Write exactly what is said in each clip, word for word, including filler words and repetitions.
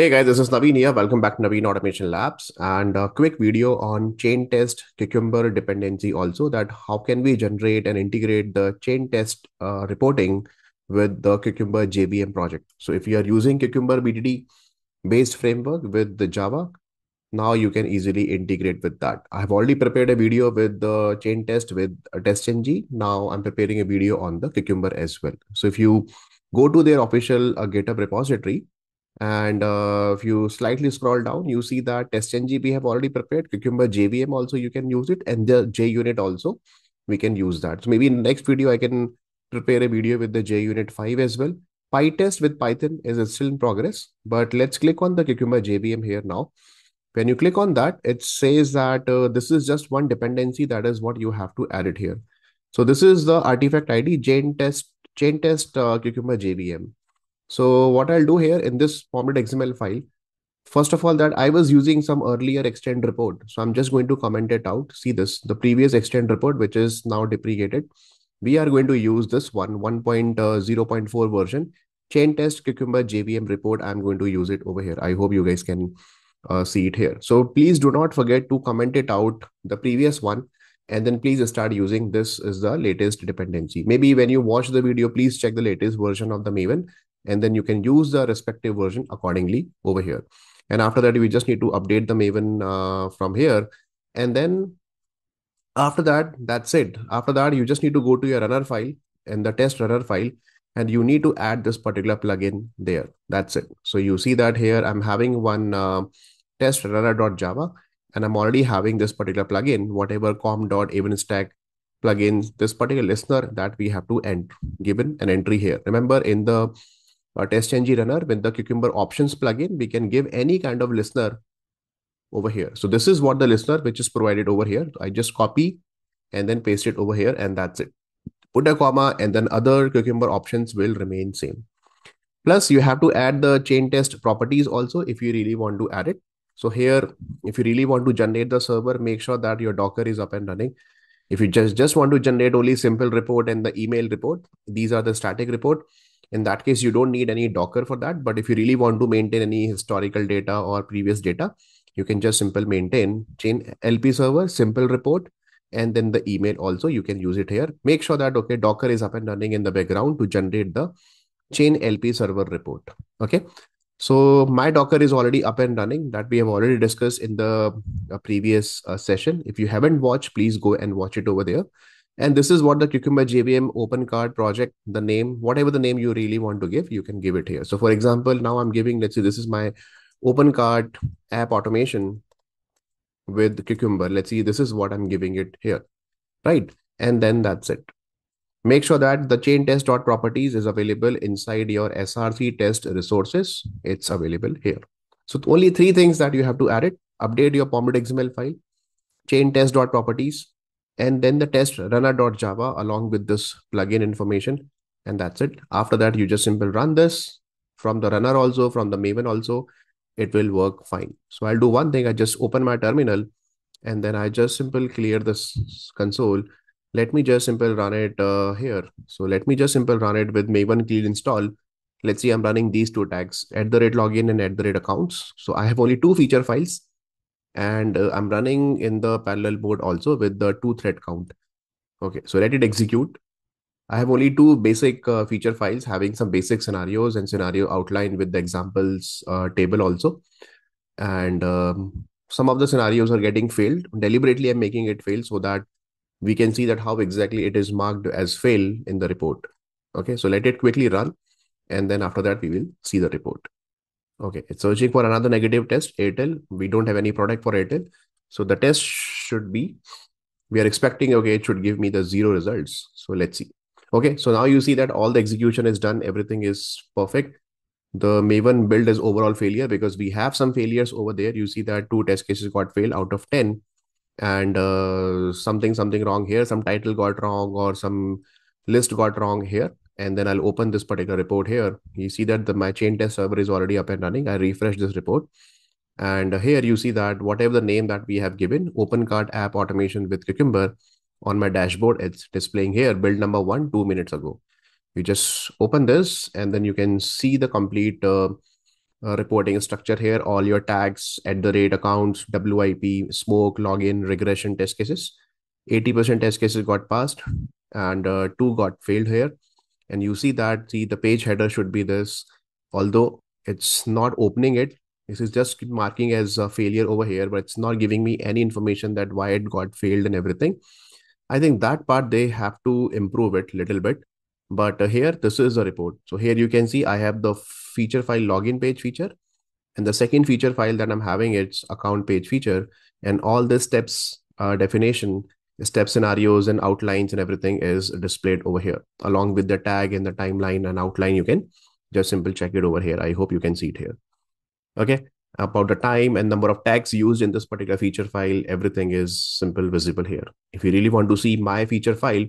Hey guys, this is Naveen here. Welcome back to Naveen Automation Labs, and a quick video on chain test Cucumber dependency also, that how can we generate and integrate the chain test uh, reporting with the Cucumber J V M project. So if you are using Cucumber B D D based framework with the Java, now you can easily integrate with that. I have already prepared a video with the chain test with TestNG. Now I'm preparing a video on the Cucumber as well. So if you go to their official uh, GitHub repository, and uh, if you slightly scroll down, you see that TestNG we have already prepared, Cucumber J V M also you can use it, and the JUnit also we can use that. So maybe in the next video I can prepare a video with the JUnit five as well. PyTest with Python is still in progress, but let's click on the Cucumber J V M here now. When you click on that, it says that uh, this is just one dependency, that is what you have to add it here. So this is the artifact I D, ChainTest, ChainTest uh, Cucumber J V M. So what I'll do here in this format dot X M L file, first of all, that I was using some earlier ExtentReport. So I'm just going to comment it out. See this, the previous ExtentReport, which is now deprecated. We are going to use this one, one point oh point four version, ChainTest Cucumber J V M report. I'm going to use it over here. I hope you guys can uh, see it here. So please do not forget to comment it out, the previous one, and then please start using this as the latest dependency. Maybe when you watch the video, please check the latest version of the Maven, and then you can use the respective version accordingly over here. And after that, we just need to update the Maven uh, from here. And then after that, that's it. After that, you just need to go to your runner file and the test runner file, and you need to add this particular plugin there. That's it. So you see that here, I'm having one uh, test runner dot java, and I'm already having this particular plugin, whatever com dot evenstack plugins, this particular listener that we have to enter, given an entry here. Remember, in the Uh, TestNG runner, with the Cucumber options plugin, we can give any kind of listener over here. So this is what the listener which is provided over here. So I just copy and then paste it over here, and that's it. Put a comma, and then other Cucumber options will remain same. Plus, you have to add the chain test properties also if you really want to add it. So here, if you really want to generate the server, make sure that your Docker is up and running. If you just, just want to generate only simple report and the email report, these are the static report. In that case, you don't need any Docker for that. But if you really want to maintain any historical data or previous data, you can just simple maintain chain L P server, simple report, and then the email also, you can use it here. Make sure that, okay, Docker is up and running in the background to generate the chain L P server report. Okay. So my Docker is already up and running, that we have already discussed in the previous uh, session. If you haven't watched, please go and watch it over there. And this is what the Cucumber J V M OpenCart project, the name, whatever the name you really want to give, you can give it here. So for example, now I'm giving, let's see, this is my OpenCart app automation with Cucumber. Let's see, this is what I'm giving it here, right? And then that's it. Make sure that the chain test.properties is available inside your S R C test resources. It's available here. So only three things that you have to add it. Update your pom.xml file, chain test.properties, and then the test runner dot java along with this plugin information, and that's it. After that, you just simply run this from the runner also, from the Maven also, it will work fine. So I'll do one thing. I just open my terminal, and then I just simply clear this console. Let me just simply run it uh, here. So let me just simply run it with Maven clean install. Let's see, I'm running these two tags, at the rate login and at the rate accounts. So I have only two feature files. And uh, I'm running in the parallel board also with the two thread count. Okay, so let it execute. I have only two basic uh, feature files having some basic scenarios and scenario outline with the examples uh, table also. And um, some of the scenarios are getting failed. Deliberately, I'm making it fail so that we can see that how exactly it is marked as fail in the report. Okay, so let it quickly run. And then after that, we will see the report. Okay, it's searching for another negative test, Airtel. We don't have any product for Airtel. So the test should be, we are expecting, okay, it should give me the zero results. So let's see. Okay, so now you see that all the execution is done. Everything is perfect. The Maven build is overall failure because we have some failures over there. You see that two test cases got failed out of ten. And uh, something, something wrong here. Some title got wrong or some list got wrong here. And then I'll open this particular report here. You see that the my chain test server is already up and running. I refresh this report. And here you see that whatever the name that we have given, OpenCart app automation with Cucumber, on my dashboard, it's displaying here, build number one, two minutes ago. You just open this, and then you can see the complete uh, uh, reporting structure here, all your tags, at the rate, accounts, W I P, smoke, login, regression test cases. eighty percent test cases got passed and uh, two got failed here. And you see that see the page header should be this, although it's not opening it. This is just marking as a failure over here, but it's not giving me any information that why it got failed and everything. I think that part they have to improve it a little bit. But uh, here, this is a report. So here you can see I have the feature file login page feature. And the second feature file that I'm having, it's account page feature. And all the steps uh, definition, step scenarios and outlines and everything is displayed over here, along with the tag and the timeline and outline. You can just simply check it over here. I hope you can see it here. Okay, about the time and number of tags used in this particular feature file, everything is simple visible here. If you really want to see my feature file,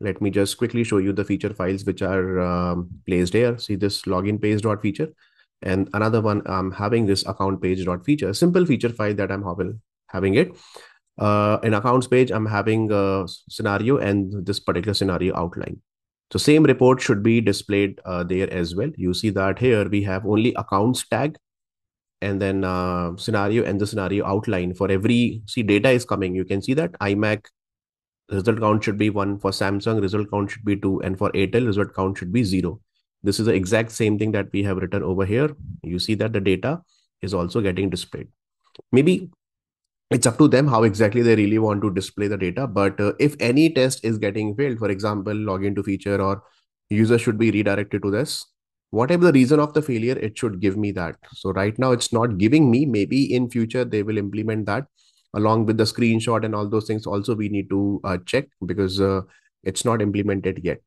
let me just quickly show you the feature files which are um, placed here. See this login page dot feature, and another one I'm having this account page dot feature. Simple feature file that I'm having it. Uh, in accounts page, I'm having a scenario and this particular scenario outline. So same report should be displayed uh, there as well. You see that here we have only accounts tag and then uh, scenario and the scenario outline for every, see data is coming. You can see that iMac result count should be one, for Samsung result count should be two, and for Airtel result count should be zero. This is the exact same thing that we have written over here. You see that the data is also getting displayed. Maybe it's up to them how exactly they really want to display the data. But uh, if any test is getting failed, for example, login to feature or user should be redirected to this, whatever the reason of the failure, it should give me that. So right now it's not giving me, maybe in future they will implement that along with the screenshot and all those things. Also, we need to uh, check because uh, it's not implemented yet,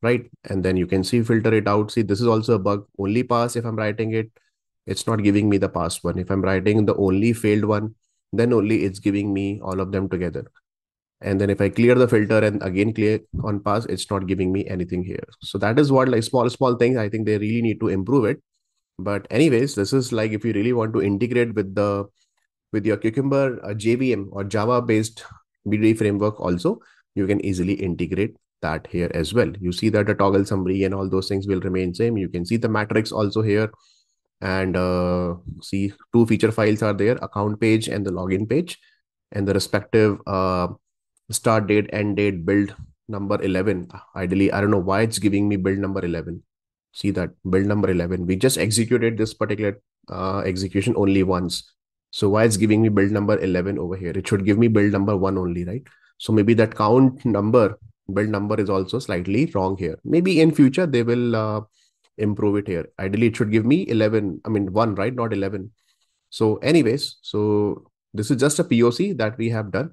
right? And then you can see, filter it out. See, this is also a bug. Only pass, if I'm writing it, it's not giving me the pass one. If I'm writing the only failed one, then only it's giving me all of them together. And then if I clear the filter and again clear on pass, it's not giving me anything here. So that is what, like, small, small things. I think they really need to improve it. But anyways, this is like, if you really want to integrate with the, with your Cucumber uh, J V M or Java based B D D framework also, you can easily integrate that here as well. You see that the toggle summary and all those things will remain same. You can see the matrix also here. And uh, see, two feature files are there, account page and the login page, and the respective uh, start date, end date, build number eleven. Ideally, I don't know why it's giving me build number eleven. See that build number eleven. We just executed this particular uh, execution only once. So why it's giving me build number eleven over here? It should give me build number one only, right? So maybe that count number, build number is also slightly wrong here. Maybe in future they will uh, improve it here. Ideally, it should give me eleven. I mean, one, right? Not eleven. So anyways, so this is just a P O C that we have done.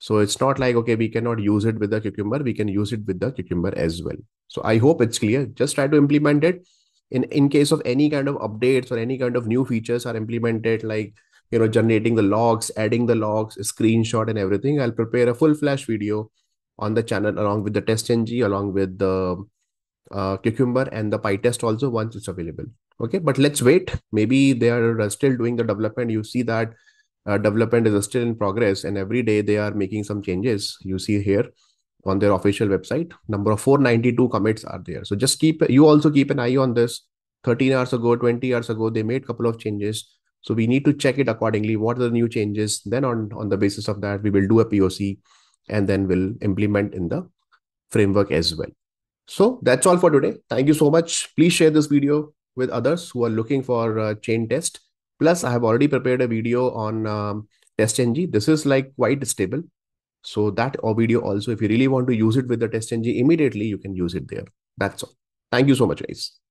So it's not like, okay, we cannot use it with the Cucumber. We can use it with the Cucumber as well. So I hope it's clear. Just try to implement it. In, in case of any kind of updates or any kind of new features are implemented, like, you know, generating the logs, adding the logs, screenshot and everything, I'll prepare a full flash video on the channel along with the TestNG, along with the Uh, Cucumber and the PyTest also once it's available. Okay, but let's wait. Maybe they are still doing the development. You see that uh, development is still in progress, and every day they are making some changes. You see here on their official website, number of four ninety-two commits are there. So just keep, you also keep an eye on this. thirteen hours ago, twenty hours ago, they made a couple of changes. So we need to check it accordingly. What are the new changes? Then on, on the basis of that, we will do a P O C and then we'll implement in the framework as well. So that's all for today. Thank you so much. Please share this video with others who are looking for uh, chain test. Plus, I have already prepared a video on um, TestNG. This is like quite stable. So that video also, if you really want to use it with the TestNG immediately, you can use it there. That's all. Thank you so much, guys.